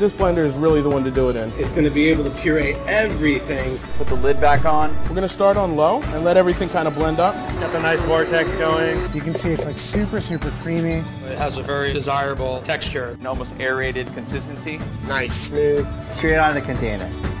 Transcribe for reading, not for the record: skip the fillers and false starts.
This blender is really the one to do it in. It's going to be able to puree everything. Put the lid back on. We're going to start on low and let everything kind of blend up. Got the nice vortex going. So you can see it's like super, super creamy. It has a very desirable texture. An almost aerated consistency. Nice. Smooth. Straight out of the container.